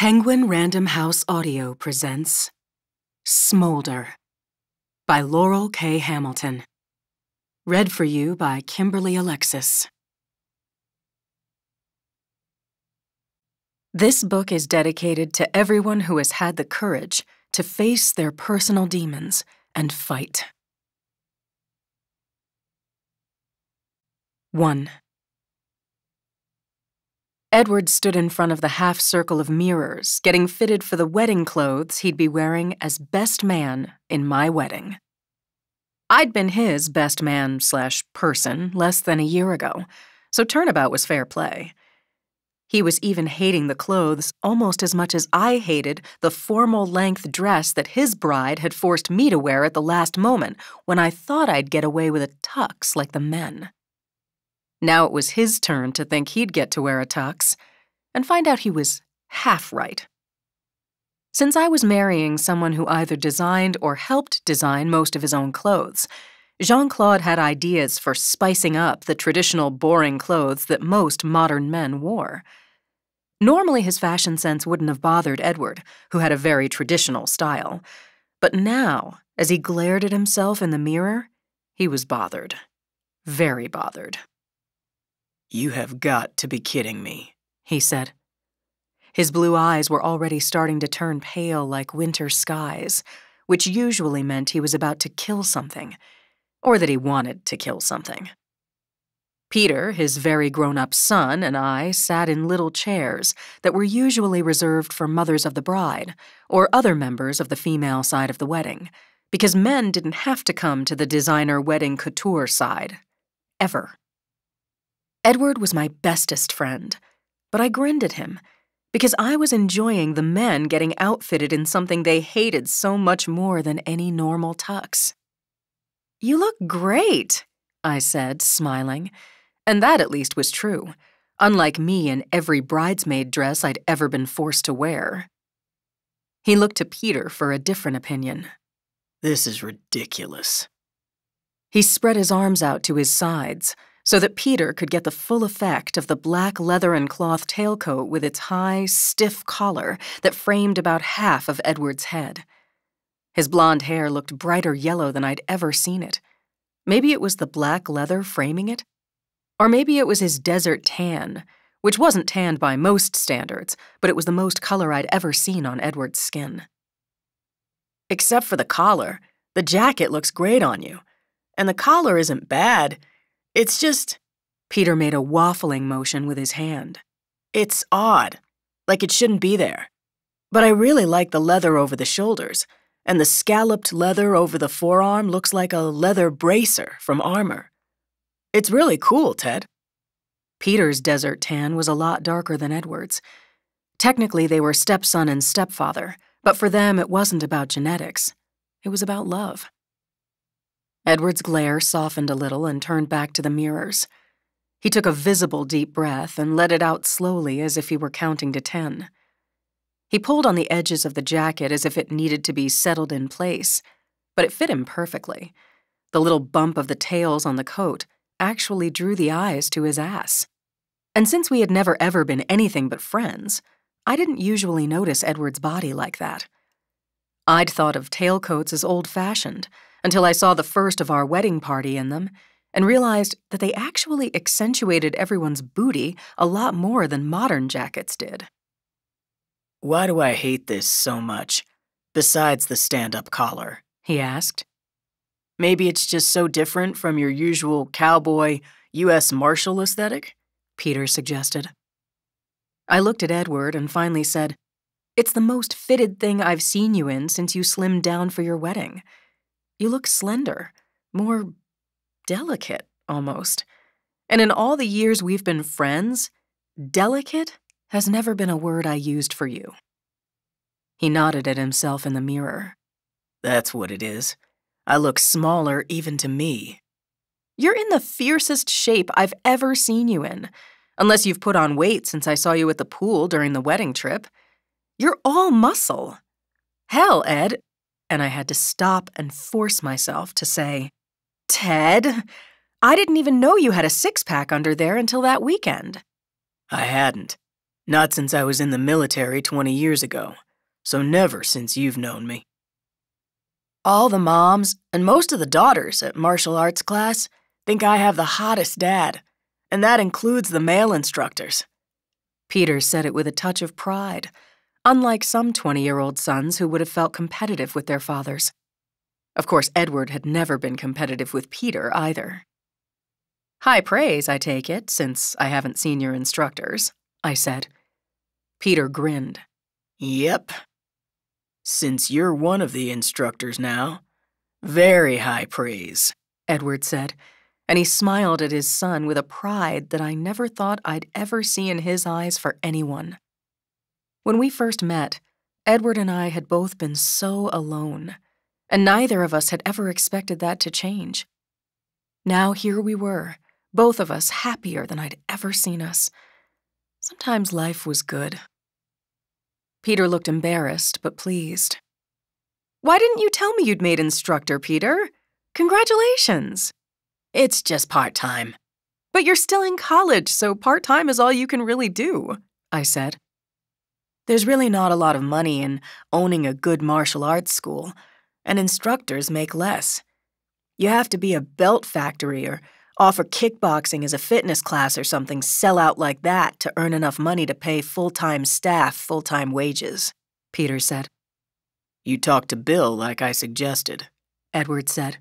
Penguin Random House Audio presents Smolder by Laurell K. Hamilton. Read for you by Kimberly Alexis. This book is dedicated to everyone who has had the courage to face their personal demons and fight. 1. Edward stood in front of the half-circle of mirrors, getting fitted for the wedding clothes he'd be wearing as best man in my wedding. I'd been his best man/person less than a year ago, so turnabout was fair play. He was even hating the clothes almost as much as I hated the formal-length dress that his bride had forced me to wear at the last moment when I thought I'd get away with a tux like the men. Now it was his turn to think he'd get to wear a tux and find out he was half right. Since I was marrying someone who either designed or helped design most of his own clothes, Jean-Claude had ideas for spicing up the traditional boring clothes that most modern men wore. Normally his fashion sense wouldn't have bothered Edward, who had a very traditional style. But now, as he glared at himself in the mirror, he was bothered. Very bothered. "You have got to be kidding me," he said. His blue eyes were already starting to turn pale like winter skies, which usually meant he was about to kill something, or that he wanted to kill something. Peter, his very grown-up son, and I sat in little chairs that were usually reserved for mothers of the bride or other members of the female side of the wedding, because men didn't have to come to the designer wedding couture side, ever. Edward was my bestest friend, but I grinned at him because I was enjoying the men getting outfitted in something they hated so much more than any normal tux. "You look great," I said, smiling, and that at least was true, unlike me in every bridesmaid dress I'd ever been forced to wear. He looked to Peter for a different opinion. "This is ridiculous." He spread his arms out to his sides, so that Peter could get the full effect of the black leather and cloth tailcoat with its high, stiff collar that framed about half of Edward's head. His blonde hair looked brighter yellow than I'd ever seen it. Maybe it was the black leather framing it? Or maybe it was his desert tan, which wasn't tanned by most standards, but it was the most color I'd ever seen on Edward's skin. "Except for the collar, the jacket looks great on you. And the collar isn't bad. It's just," Peter made a waffling motion with his hand, "it's odd, like it shouldn't be there. But I really like the leather over the shoulders, and the scalloped leather over the forearm looks like a leather bracer from armor. It's really cool, Ted." Peter's desert tan was a lot darker than Edward's. Technically, they were stepson and stepfather, but for them it wasn't about genetics. It was about love. Edward's glare softened a little and turned back to the mirrors. He took a visible deep breath and let it out slowly as if he were counting to 10. He pulled on the edges of the jacket as if it needed to be settled in place, but it fit him perfectly. The little bump of the tails on the coat actually drew the eyes to his ass. And since we had never ever been anything but friends, I didn't usually notice Edward's body like that. I'd thought of tailcoats as old-fashioned, until I saw the first of our wedding party in them and realized that they actually accentuated everyone's booty a lot more than modern jackets did. "Why do I hate this so much, besides the stand-up collar?" he asked. "Maybe it's just so different from your usual cowboy, U.S. Marshal aesthetic," Peter suggested. I looked at Edward and finally said, "It's the most fitted thing I've seen you in since you slimmed down for your wedding. You look slender, more delicate, almost. And in all the years we've been friends, delicate has never been a word I used for you." He nodded at himself in the mirror. "That's what it is. I look smaller even to me." "You're in the fiercest shape I've ever seen you in, unless you've put on weight since I saw you at the pool during the wedding trip. You're all muscle. Hell, Ed." And I had to stop and force myself to say, "Ted, I didn't even know you had a six-pack under there until that weekend." "I hadn't. Not since I was in the military 20 years ago, so never since you've known me. All the moms and most of the daughters at martial arts class think I have the hottest dad, and that includes the male instructors. Peter said it with a touch of pride, unlike some 20-year-old sons who would have felt competitive with their fathers. Of course, Edward had never been competitive with Peter either. High praise, I take it, since I haven't seen your instructors, I said. Peter grinned. Yep. Since you're one of the instructors now, very high praise, Edward said, and he smiled at his son with a pride that I never thought I'd ever see in his eyes for anyone. When we first met, Edward and I had both been so alone, and neither of us had ever expected that to change. Now here we were, both of us happier than I'd ever seen us. Sometimes life was good. Peter looked embarrassed but pleased. Why didn't you tell me you'd made instructor, Peter? Congratulations. It's just part-time. But you're still in college, so part-time is all you can really do, I said. There's really not a lot of money in owning a good martial arts school, and instructors make less. You have to be a belt factory or offer kickboxing as a fitness class or something, sell out like that to earn enough money to pay full-time staff full-time wages, Peter said. You talked to Bill like I suggested, Edward said.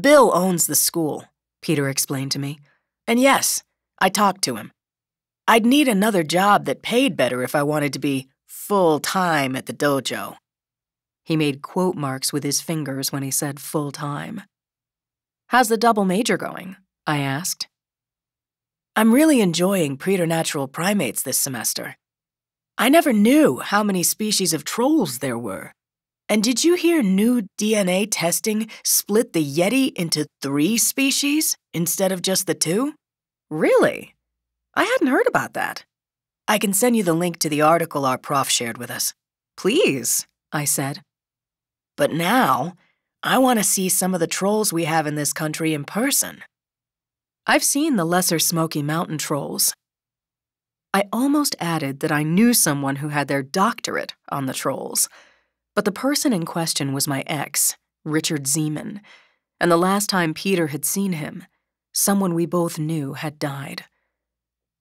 Bill owns the school, Peter explained to me. And yes, I talked to him. I'd need another job that paid better if I wanted to be full-time at the dojo. He made quote marks with his fingers when he said full-time. How's the double major going? I asked. I'm really enjoying preternatural primates this semester. I never knew how many species of trolls there were. And did you hear new DNA testing split the Yeti into 3 species instead of just the 2? Really? I hadn't heard about that. I can send you the link to the article our prof shared with us. Please, I said. But now, I want to see some of the trolls we have in this country in person. I've seen the lesser Smoky Mountain trolls. I almost added that I knew someone who had their doctorate on the trolls, but the person in question was my ex, Richard Zeeman, and the last time Peter had seen him, someone we both knew had died.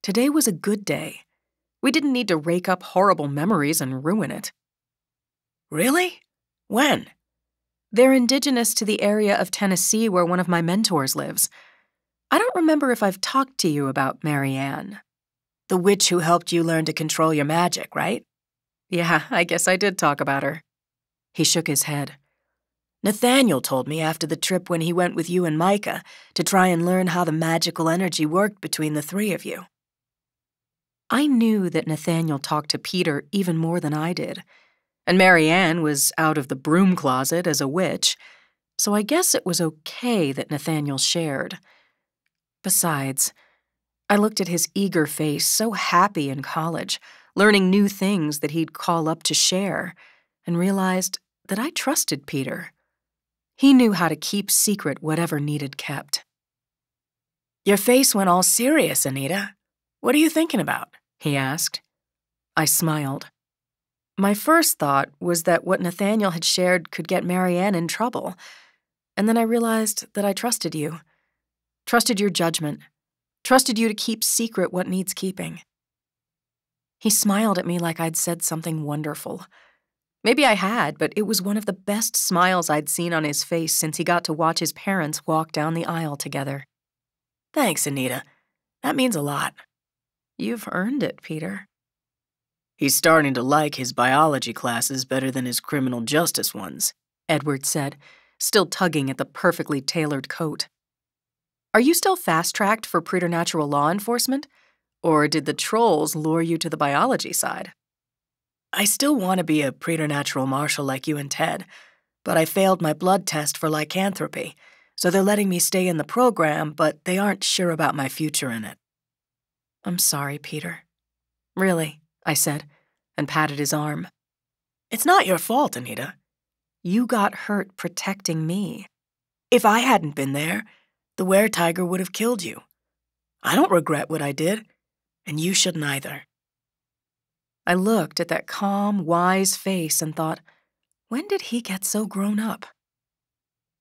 Today was a good day. We didn't need to rake up horrible memories and ruin it. Really? When? They're indigenous to the area of Tennessee where one of my mentors lives. I don't remember if I've talked to you about Marianne. The witch who helped you learn to control your magic, right? Yeah, I guess I did talk about her. He shook his head. Nathaniel told me after the trip when he went with you and Micah to try and learn how the magical energy worked between the 3 of you. I knew that Nathaniel talked to Peter even more than I did, and Marianne was out of the broom closet as a witch, so I guess it was okay that Nathaniel shared. Besides, I looked at his eager face, so happy in college, learning new things that he'd call up to share, and realized that I trusted Peter. He knew how to keep secret whatever needed kept. Your face went all serious, Anita. What are you thinking about? He asked. I smiled. My first thought was that what Nathaniel had shared could get Marianne in trouble, and then I realized that I trusted you. Trusted your judgment. Trusted you to keep secret what needs keeping. He smiled at me like I'd said something wonderful. Maybe I had, but it was one of the best smiles I'd seen on his face since he got to watch his parents walk down the aisle together. Thanks, Anita. That means a lot. You've earned it, Peter. He's starting to like his biology classes better than his criminal justice ones, Edward said, still tugging at the perfectly tailored coat. Are you still fast-tracked for preternatural law enforcement, or did the trolls lure you to the biology side? I still want to be a preternatural marshal like you and Ted, but I failed my blood test for lycanthropy, so they're letting me stay in the program, but they aren't sure about my future in it. I'm sorry, Peter. Really, I said, and patted his arm. It's not your fault, Anita. You got hurt protecting me. If I hadn't been there, the were-tiger would have killed you. I don't regret what I did, and you shouldn't either. I looked at that calm, wise face and thought, when did he get so grown up?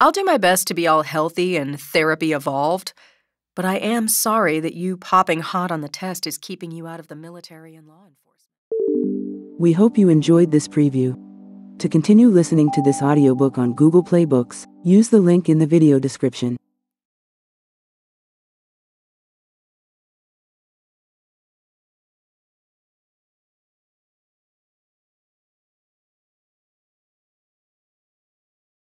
I'll do my best to be all healthy and therapy evolved, but I am sorry that you popping hot on the test is keeping you out of the military and law enforcement. We hope you enjoyed this preview. To continue listening to this audiobook on Google Play Books, use the link in the video description.